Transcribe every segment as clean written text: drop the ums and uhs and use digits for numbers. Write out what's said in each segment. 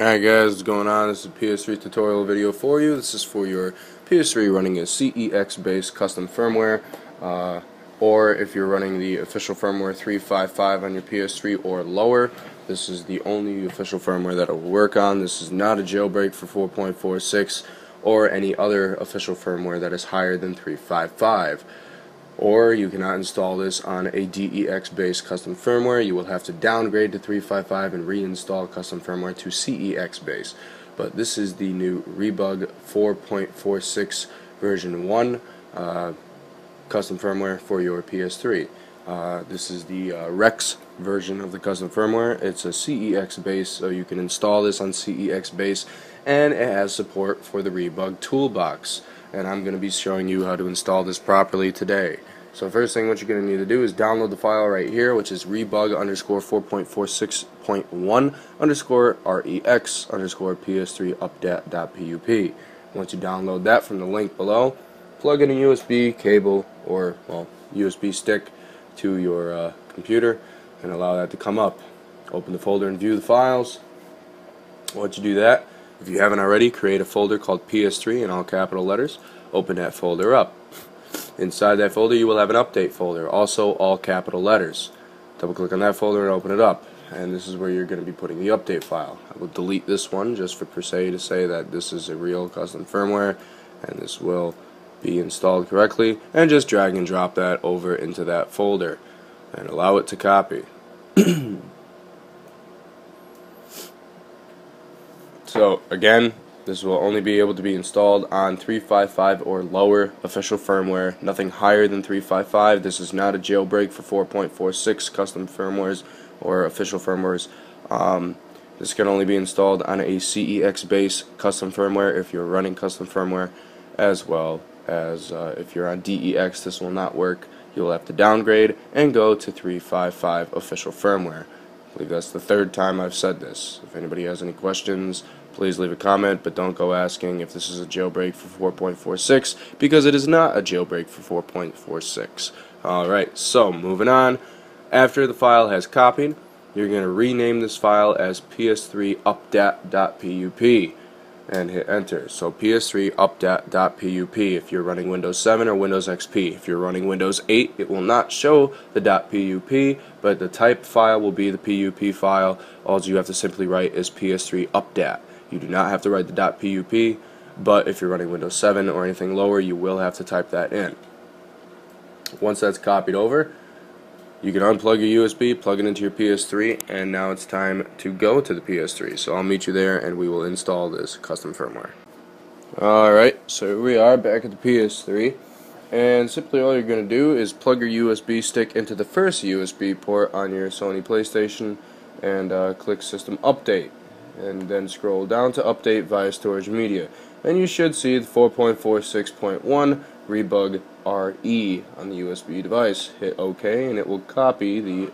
Alright guys, what's going on? This is a PS3 tutorial video for you. This is for your PS3 running a CEX based custom firmware, or if you're running the official firmware 355 on your PS3 or lower. This is the only official firmware that it will work on. This is not a jailbreak for 4.46 or any other official firmware that is higher than 355. Or you cannot install this on a DEX based custom firmware. You will have to downgrade to 355 and reinstall custom firmware to CEX based. But this is the new Rebug 4.46 version 1 custom firmware for your PS3. This is the REX version of the custom firmware. It's a CEX base, so you can install this on CEX base, and it has support for the Rebug toolbox. And I'm going to be showing you how to install this properly today. So first thing, what you're going to need to do is download the file right here, which is rebug_4.46.1_REX_PS3UPDAT.PUP. Once you download that from the link below, plug in a USB cable or, well, USB stick to your computer and allow that to come up. Open the folder and view the files. Once you do that, if you haven't already, create a folder called PS3 in all capital letters. Open that folder up. Inside that folder you will have an update folder, also all capital letters. Double click on that folder and open it up, and this is where you're going to be putting the update file. I will delete this one just for per se to say that this is a real custom firmware and this will be installed correctly, and just drag and drop that over into that folder and allow it to copy. So again, this will only be able to be installed on 355 or lower official firmware, nothing higher than 355. This is not a jailbreak for 4.46 custom firmwares or official firmwares. This can only be installed on a CEX base custom firmware if you're running custom firmware, as well as if you're on DEX this will not work. You'll have to downgrade and go to 355 official firmware. I believe that's the third time I've said this. If anybody has any questions, please leave a comment, but don't go asking if this is a jailbreak for 4.46, because it is not a jailbreak for 4.46. Alright, so moving on. After the file has copied, you're going to rename this file as PS3UPDAT.PUP and hit enter. So PS3UPDAT.PUP if you're running Windows 7 or Windows XP. If you're running Windows 8, it will not show the .pup, but the type file will be the PUP file. All you have to simply write is PS3UPDAT. You do not have to write the .pup, but if you're running Windows 7 or anything lower, you will have to type that in. Once that's copied over, you can unplug your USB, plug it into your PS3, and now it's time to go to the PS3. So I'll meet you there and we will install this custom firmware. Alright, so we are back at the PS3, and simply all you're going to do is plug your USB stick into the first USB port on your Sony PlayStation and click System Update, and then scroll down to Update via Storage Media, and you should see the 4.46.1 Rebug RE on the USB device. Hit OK and it will copy the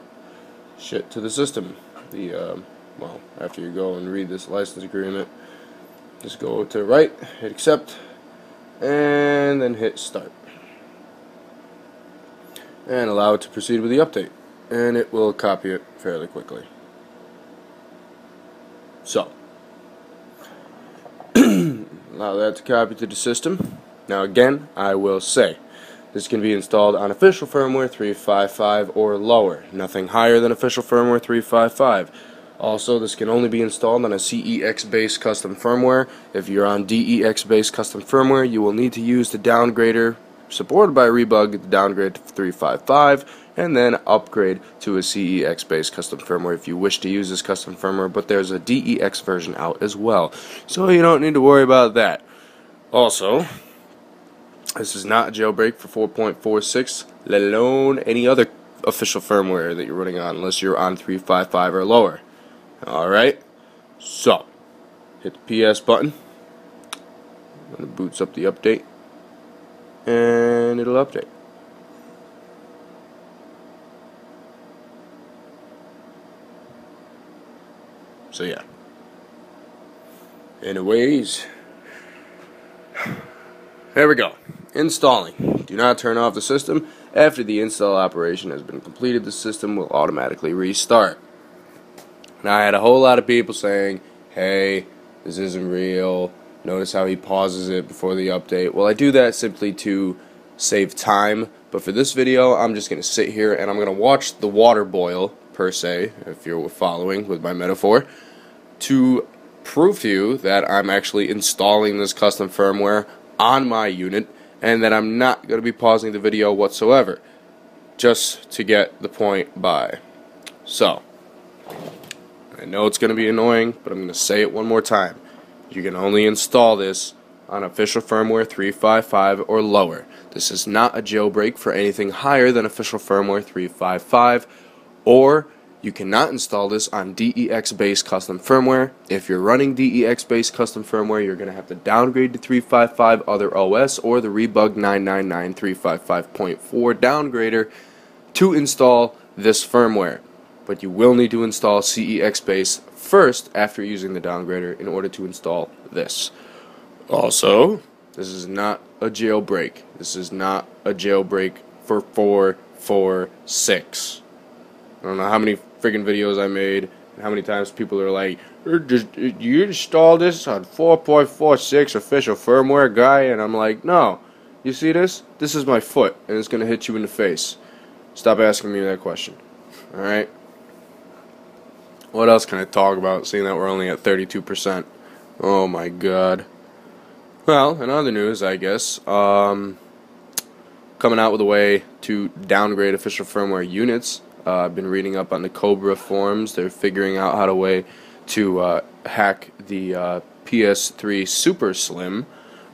shit to the system. The well, after you go and read this license agreement, just go to right, hit accept, and then hit start, and allow it to proceed with the update, and it will copy it fairly quickly. So allow that to copy to the system. Now again, I will say, this can be installed on official firmware 355 or lower, nothing higher than official firmware 355. Also, this can only be installed on a CEX based custom firmware. If you're on DEX based custom firmware, you will need to use the downgrader supported by Rebug, the downgrade to 355, and then upgrade to a CEX based custom firmware if you wish to use this custom firmware, but there's a DEX version out as well, so you don't need to worry about that. Also, this is not a jailbreak for 4.46, let alone any other official firmware that you're running on, unless you're on 355 or lower. Alright, so hit the PS button when it boots up the update, and it'll update. So yeah, anyways, there we go. Installing. Do not turn off the system. After the install operation has been completed, the system will automatically restart. Now I had a whole lot of people saying, hey, this isn't real, notice how he pauses it before the update. Well, I do that simply to save time, but for this video I'm just gonna sit here and I'm gonna watch the water boil, per se, if you're following with my metaphor, to prove to you that I'm actually installing this custom firmware on my unit and that I'm not going to be pausing the video whatsoever, just to get the point by. So, I know it's going to be annoying, but I'm going to say it one more time. You can only install this on official firmware 3.5.5 or lower. This is not a jailbreak for anything higher than official firmware 3.5.5, or you cannot install this on DEX-based custom firmware. If you're running DEX-based custom firmware, you're going to have to downgrade to 3.5.5 other OS or the Rebug 999 3.5.5.4 downgrader to install this firmware. But you will need to install CEX-based first after using the downgrader in order to install this. Also, this is not a jailbreak. This is not a jailbreak for 4.46. I don't know how many friggin' videos I made and how many times people are like, you installed this on 4.46 official firmware, guy? And I'm like, no. You see this? This is my foot, and it's going to hit you in the face. Stop asking me that question. Alright? What else can I talk about, seeing that we're only at 32%? Oh my god. Well, in other news, I guess, coming out with a way to downgrade official firmware units. I've been reading up on the Cobra forums. They're figuring out how to hack the PS3 Super Slim.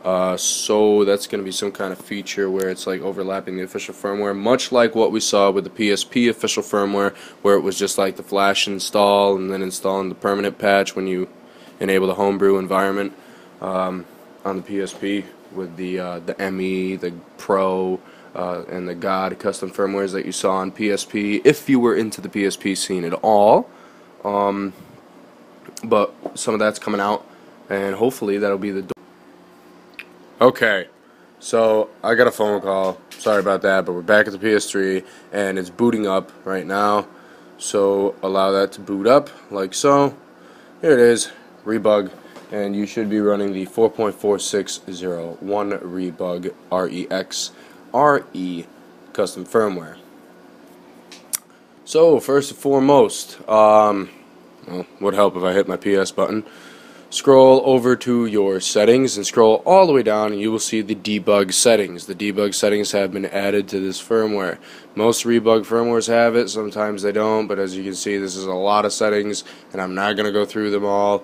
So that's going to be some kind of feature where it's like overlapping the official firmware, much like what we saw with the PSP official firmware, where it was just like the flash install and then installing the permanent patch when you enable the homebrew environment on the PSP with the ME, the Pro, and the God custom firmwares that you saw on PSP, if you were into the PSP scene at all. But some of that's coming out, and hopefully that'll be the okay, so I got a phone call. Sorry about that, but we're back at the PS3, and it's booting up right now. So allow that to boot up, like so. Here it is, Rebug. And you should be running the 4.46.1 Rebug REX custom firmware. So first and foremost, well, would help if I hit my PS button. Scroll over to your settings and scroll all the way down, and you will see the debug settings. The debug settings have been added to this firmware. Most Rebug firmwares have it, sometimes they don't, but as you can see, this is a lot of settings, and I'm not going to go through them all,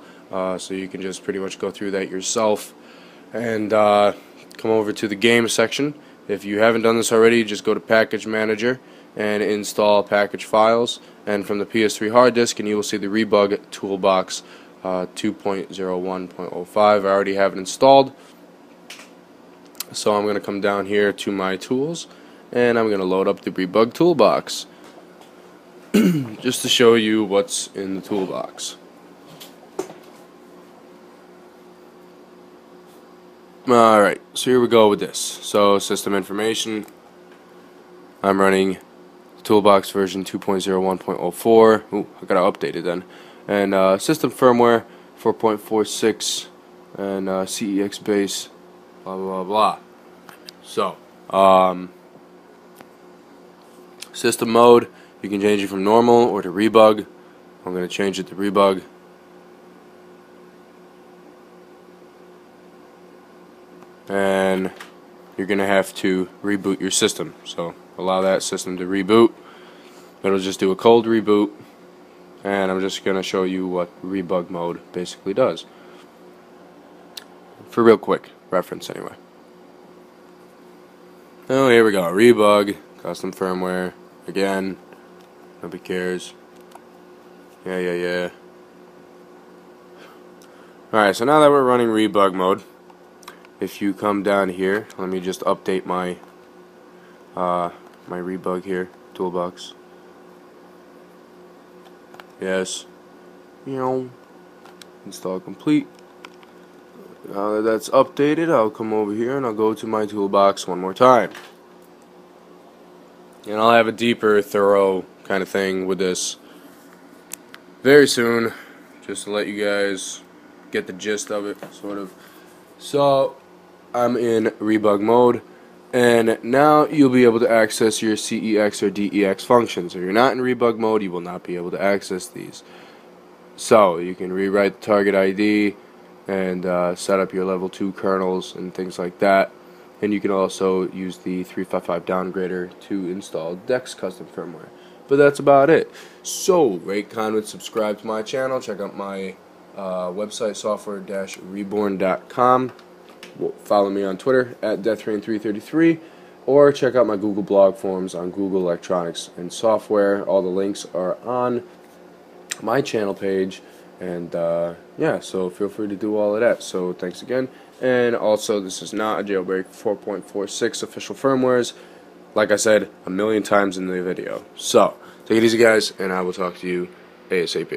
so you can just pretty much go through that yourself. And come over to the game section. If you haven't done this already, just go to Package Manager and install Package Files, and from the PS3 hard disk, and you will see the Rebug Toolbox 2.01.05. I already have it installed, so I'm going to come down here to my tools, and I'm going to load up the Rebug Toolbox just to show you what's in the toolbox. Alright, so here we go with this. So, system information. I'm running toolbox version 2.01.04. Ooh, I gotta update it then. And system firmware 4.46 and CEX base, blah blah blah. So, system mode, you can change it from normal or to Rebug. I'm gonna change it to Rebug. And you're going to have to reboot your system, so allow that system to reboot. It'll just do a cold reboot, and I'm just going to show you what Rebug mode basically does, for real quick reference anyway. Oh, here we go, Rebug, custom firmware, again, nobody cares, yeah. Alright, so now that we're running Rebug mode, if you come down here, let me just update my my Rebug here toolbox. Yes, install complete. Now that that's updated, I'll come over here and I'll go to my toolbox one more time, and I'll have a deeper, thorough kind of thing with this very soon, just to let you guys get the gist of it, sort of. So I'm in Rebug mode, and now you'll be able to access your CEX or DEX functions. If you're not in Rebug mode, you will not be able to access these. So you can rewrite the target ID and set up your level 2 kernels and things like that. And you can also use the 355 downgrader to install DEX custom firmware. But that's about it. So rate, comment, subscribe to my channel. Check out my website, software-reborn.com. Follow me on Twitter at DeathRain333, or check out my Google blog forums on Google Electronics and Software. All the links are on my channel page, and yeah, so feel free to do all of that. So thanks again, and also this is not a jailbreak. 4.46 official firmwares, like I said 1,000,000 times in the video. So take it easy, guys, and I will talk to you ASAP.